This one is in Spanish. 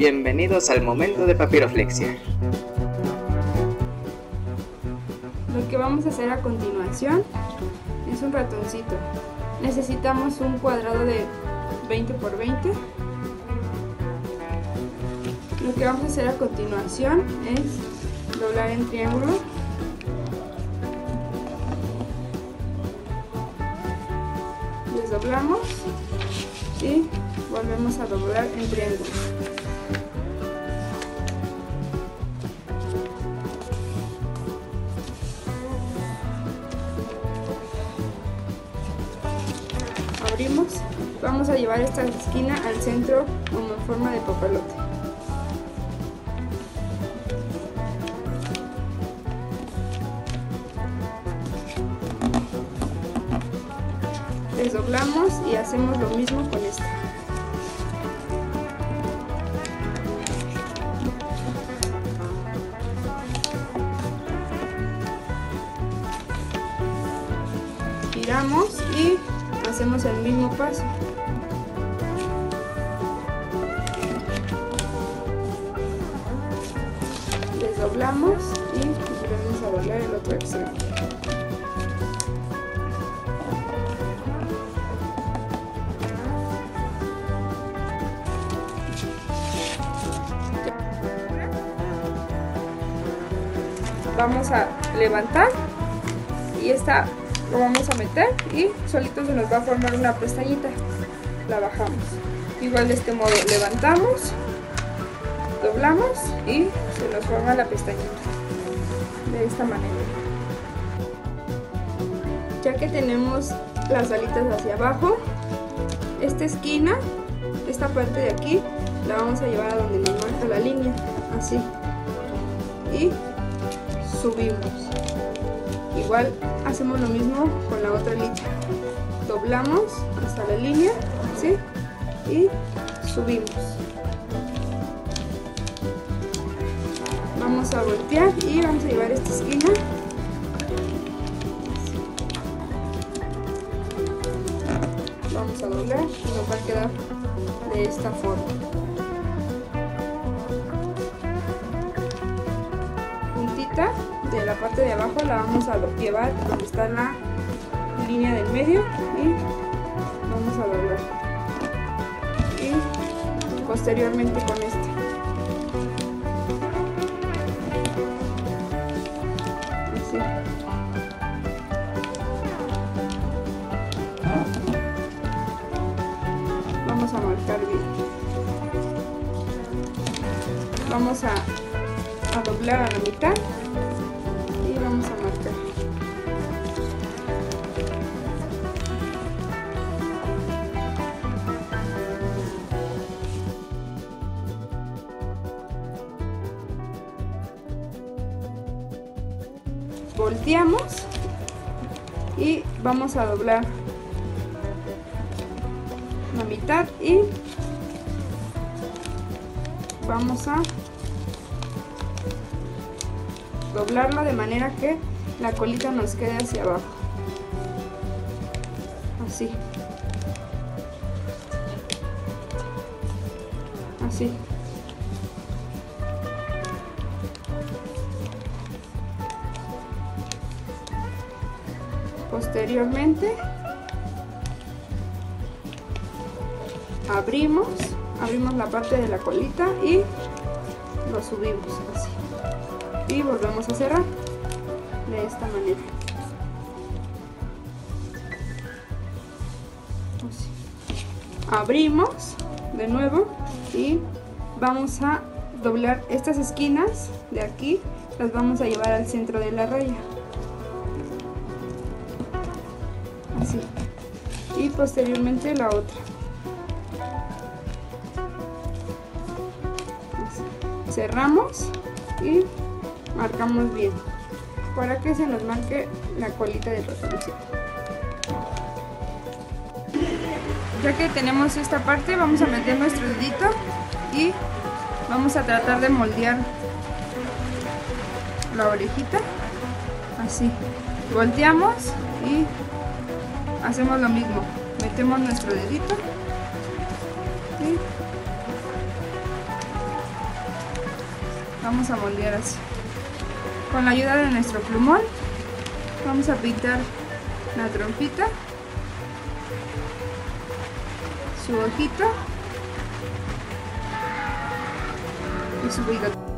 Bienvenidos al momento de papiroflexia. Lo que vamos a hacer a continuación es un ratoncito. Necesitamos un cuadrado de 20 por 20. Lo que vamos a hacer a continuación es doblar en triángulo . Doblamos y volvemos a doblar en triángulo. Abrimos. Vamos a llevar esta esquina al centro como en forma de papalote. Desdoblamos y hacemos lo mismo con esta. Giramos y hacemos el mismo paso. Desdoblamos y volvemos a doblar el otro extremo. Vamos a levantar y esta lo vamos a meter y solito se nos va a formar una pestañita. La bajamos. Igual de este modo levantamos, doblamos y se nos forma la pestañita. De esta manera. Ya que tenemos las alitas hacia abajo, esta esquina, esta parte de aquí, la vamos a llevar a donde nos marca la línea. Así. Y subimos. Igual hacemos lo mismo con la otra línea. Doblamos hasta la línea, ¿sí? Y subimos. Vamos a voltear y vamos a llevar esta esquina. Vamos a doblar y nos va a quedar de esta forma. De la parte de abajo la vamos a llevar donde está la línea del medio y vamos a doblar y posteriormente con este. Así. Vamos a marcar bien. Vamos a doblar a la mitad. Vamos a marcar. Volteamos y vamos a doblar la mitad y vamos a doblarlo de manera que la colita nos quede hacia abajo, así, así. Posteriormente abrimos la parte de la colita y lo subimos así. Y volvemos a cerrar de esta manera. Así. Abrimos de nuevo y vamos a doblar estas esquinas de aquí, las vamos a llevar al centro de la raya. Así. Y posteriormente la otra. Así. Cerramos y marcamos bien para que se nos marque la colita del ratoncito. Ya que tenemos esta parte, vamos a meter nuestro dedito y vamos a tratar de moldear la orejita así. Volteamos y hacemos lo mismo, metemos nuestro dedito y vamos a moldear así. Con la ayuda de nuestro plumón vamos a pintar la trompita, su ojito y su bigote.